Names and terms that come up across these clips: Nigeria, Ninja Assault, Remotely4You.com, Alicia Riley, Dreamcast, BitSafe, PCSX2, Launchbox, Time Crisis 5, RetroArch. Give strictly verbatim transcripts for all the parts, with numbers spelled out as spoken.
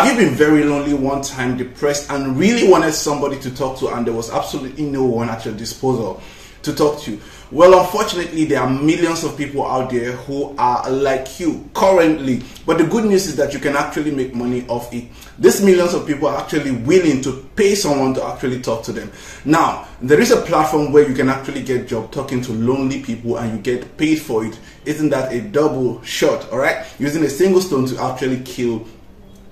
Have you been very lonely one time, depressed, and really wanted somebody to talk to, and there was absolutely no one at your disposal to talk to? Well, unfortunately, there are millions of people out there who are like you currently. But the good news is that you can actually make money off it. These millions of people are actually willing to pay someone to actually talk to them. Now, there is a platform where you can actually get a job talking to lonely people and you get paid for it. Isn't that a double shot, all right? Using a single stone to actually kill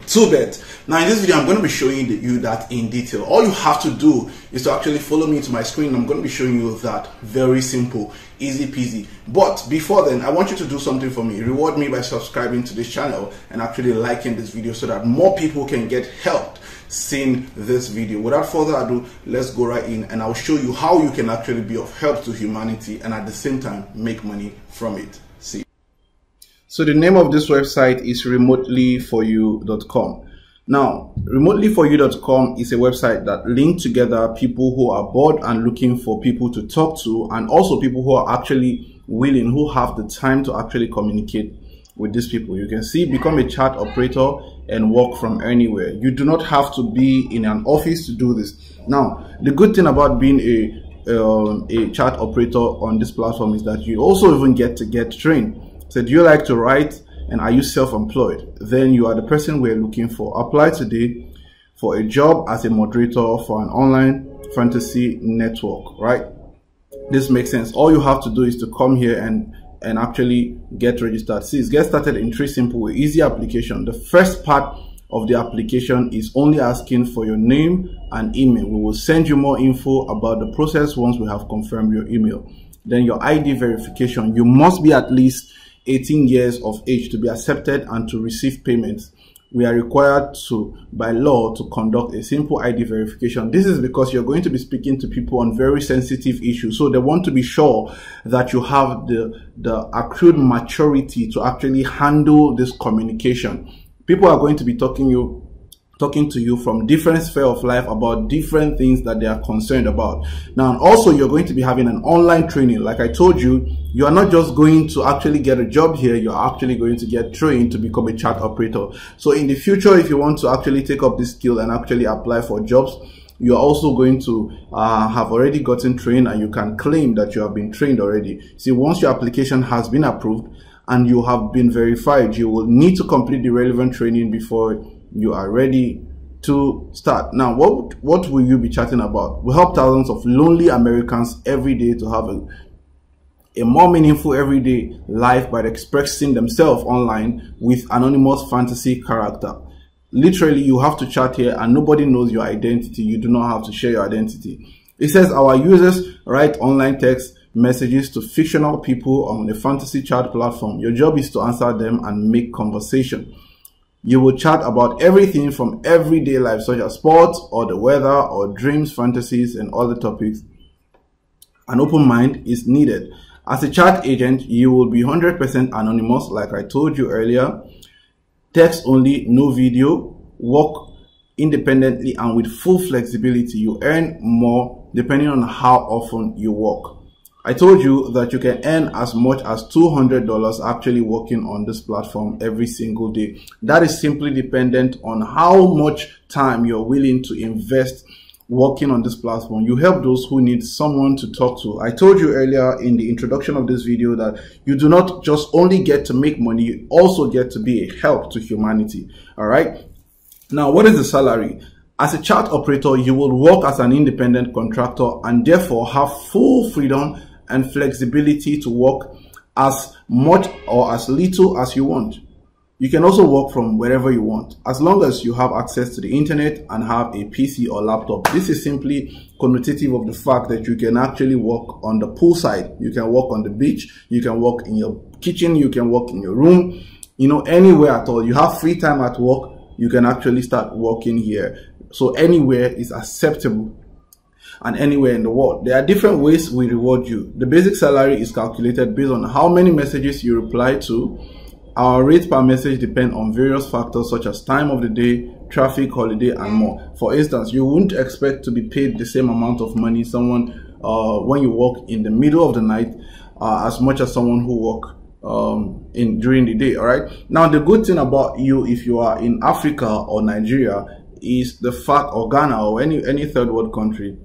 two birds. Now, in this video, I'm going to be showing you that in detail. All you have to do is to actually follow me to my screen. I'm going to be showing you that. Very simple, easy peasy. But before then, I want you to do something for me. Reward me by subscribing to this channel and actually liking this video so that more people can get helped seeing this video. Without further ado, let's go right in and I'll show you how you can actually be of help to humanity and at the same time make money from it. See. So the name of this website is remotely for you dot com. Now, remotely for you dot com is a website that links together people who are bored and looking for people to talk to, and also people who are actually willing, who have the time to actually communicate with these people. You can see, become a chat operator and work from anywhere. You do not have to be in an office to do this. Now, the good thing about being a um, a chat operator on this platform is that you also even get to get trained. So do you like to write and are you self-employed? Then you are the person we're looking for. Apply today for a job as a moderator for an online fantasy network, right? This makes sense. All you have to do is to come here and, and actually get registered. See, it's get started in three simple, easy application. The first part of the application is only asking for your name and email. We will send you more info about the process once we have confirmed your email. Then your I D verification. You must be at least eighteen years of age to be accepted and to receive payments. We are required to, by law, to conduct a simple I D verification. This is because you're going to be speaking to people on very sensitive issues. So they want to be sure that you have the, the accrued maturity to actually handle this communication. People are going to be talking you talking to you from different sphere of life about different things that they are concerned about. Now, and also you're going to be having an online training. Like I told you, you are not just going to actually get a job here, you're actually going to get trained to become a chat operator. So in the future, if you want to actually take up this skill and actually apply for jobs, you are also going to uh, have already gotten trained and you can claim that you have been trained already. See, once your application has been approved and you have been verified, you will need to complete the relevant training before you are ready to start. Now, what what will you be chatting about? We help thousands of lonely Americans every day to have a a more meaningful everyday life by expressing themselves online with anonymous fantasy character. Literally, you have to chat here and nobody knows your identity. You do not have to share your identity. It says our users write online text messages to fictional people on the fantasy chat platform. Your job is to answer them and make conversation. You will chat about everything from everyday life, such as sports or the weather or dreams, fantasies, and other topics. An open mind is needed. As a chat agent, you will be one hundred percent anonymous, like I told you earlier. Text only, no video. Work independently and with full flexibility. You earn more depending on how often you work. I told you that you can earn as much as two hundred dollars actually working on this platform every single day. That is simply dependent on how much time you're willing to invest working on this platform. You help those who need someone to talk to. I told you earlier in the introduction of this video that you do not just only get to make money, you also get to be a help to humanity. All right. Now, what is the salary? As a chat operator, you will work as an independent contractor and therefore have full freedom and flexibility to work as much or as little as you want. You can also work from wherever you want, as long as you have access to the internet and have a P C or laptop. This is simply connotative of the fact that you can actually work on the poolside, you can work on the beach, you can work in your kitchen, you can work in your room, you know, anywhere at all. You have free time at work, you can actually start working here. So anywhere is acceptable, and anywhere in the world. There are different ways we reward you. The basic salary is calculated based on how many messages you reply to. Our rate per message depends on various factors such as time of the day, traffic, holiday, and more. For instance, you wouldn't expect to be paid the same amount of money someone uh, when you work in the middle of the night uh, as much as someone who work um in during the day. All right, now the good thing about you, if you are in Africa or Nigeria, is the fact, or Ghana, or any any third world country,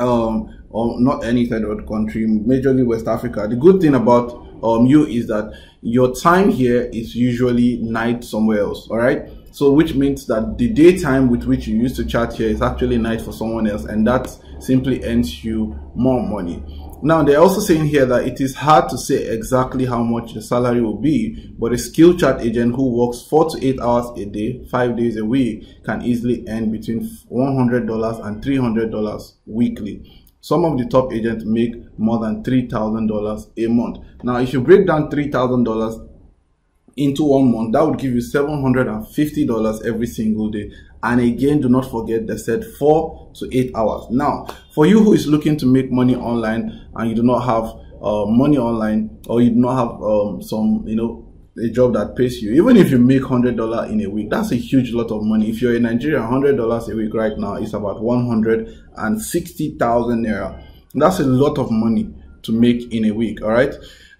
um or not any third world country, majorly West Africa, the good thing about um you is that your time here is usually night somewhere else. All right, so which means that the daytime with which you used to chat here is actually night for someone else, and that simply earns you more money. Now they're also saying here that it is hard to say exactly how much the salary will be, but a skilled chart agent who works four to eight hours a day, five days a week, can easily earn between one hundred dollars and three hundred dollars weekly. Some of the top agents make more than three thousand dollars a month. Now, if you break down three thousand dollars into one month, that would give you seven hundred fifty dollars every single day. And again, do not forget they said four to eight hours. Now, for you who is looking to make money online and you do not have uh, money online, or you do not have um, some, you know, a job that pays you, even if you make one hundred dollars in a week, that's a huge lot of money. If you're in Nigeria, one hundred dollars a week right now is about one hundred sixty thousand naira. That's a lot of money to make in a week. All right.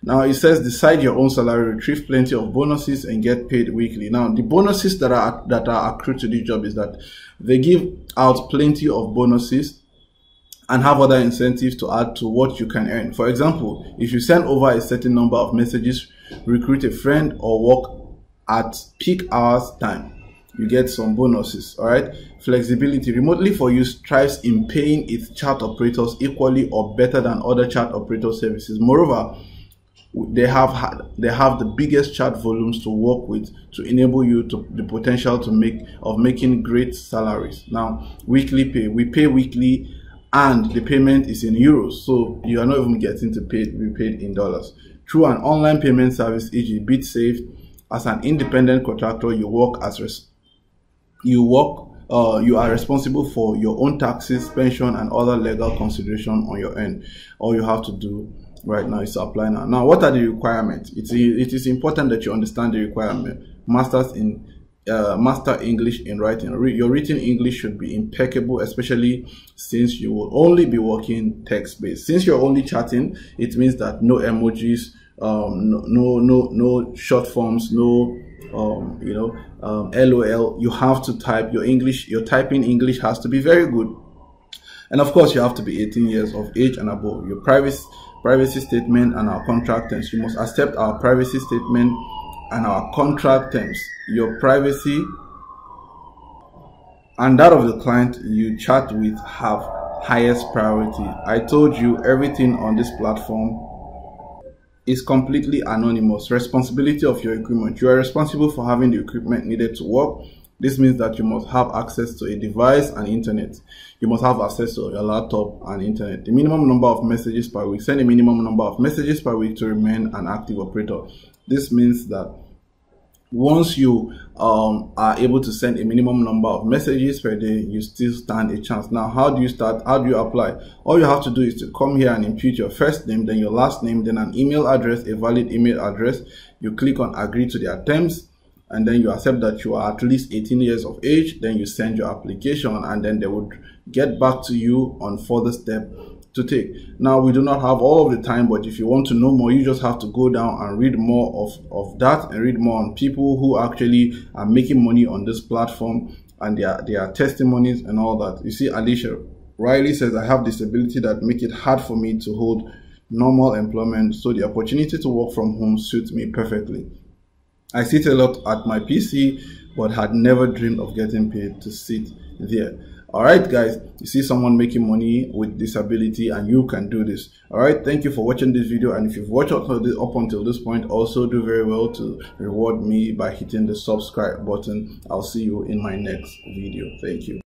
Now it says decide your own salary, retrieve plenty of bonuses, and get paid weekly. Now the bonuses that are that are accrued to this job is that they give out plenty of bonuses and have other incentives to add to what you can earn. For example, if you send over a certain number of messages, recruit a friend, or work at peak hours time, you get some bonuses. All right. Flexibility. Remotely for you strives in paying its chat operators equally or better than other chat operator services. Moreover, they have had, they have the biggest chat volumes to work with to enable you to the potential to make of making great salaries. Now, weekly pay. We pay weekly, and the payment is in euros, so you are not even getting to pay be paid in dollars. Through an online payment service, for example, BitSafe, as an independent contractor, you work as res you work. Uh, you are responsible for your own taxes, pension, and other legal consideration on your end. All you have to do right now is apply now. Now, what are the requirements? It's, it is important that you understand the requirement. Masters in uh, master English in writing. Re your written English should be impeccable, especially since you will only be working text-based. Since you're only chatting, it means that no emojis, um, no, no, no, no short forms, no. Um, you know, um, L O L. You have to type your English. Your typing English has to be very good, and of course, you have to be eighteen years of age and above. Your privacy privacy statement and our contract terms. You must accept our privacy statement and our contract terms. Your privacy and that of the client you chat with have highest priority. I told you everything on this platform is completely anonymous. Responsibility of your equipment. You are responsible for having the equipment needed to work. This means that you must have access to a device and internet. You must have access to your laptop and internet. The minimum number of messages per week. Send a minimum number of messages per week to remain an active operator. This means that once you um, are able to send a minimum number of messages per day, you still stand a chance. Now, how do you start? How do you apply? All you have to do is to come here and input your first name, then your last name, then an email address, a valid email address. You click on agree to their terms, and then you accept that you are at least eighteen years of age. Then you send your application, and then they would get back to you on further step to take. Now, we do not have all of the time, but if you want to know more, you just have to go down and read more of, of that and read more on people who actually are making money on this platform and their, their testimonies and all that. You see, Alicia Riley says, I have disability that make it hard for me to hold normal employment, so the opportunity to work from home suits me perfectly. I sit a lot at my P C, but had never dreamed of getting paid to sit there. All right, guys, you see someone making money with disability, and you can do this. All right, thank you for watching this video. And if you've watched up until this point, also do very well to reward me by hitting the subscribe button. I'll see you in my next video. Thank you.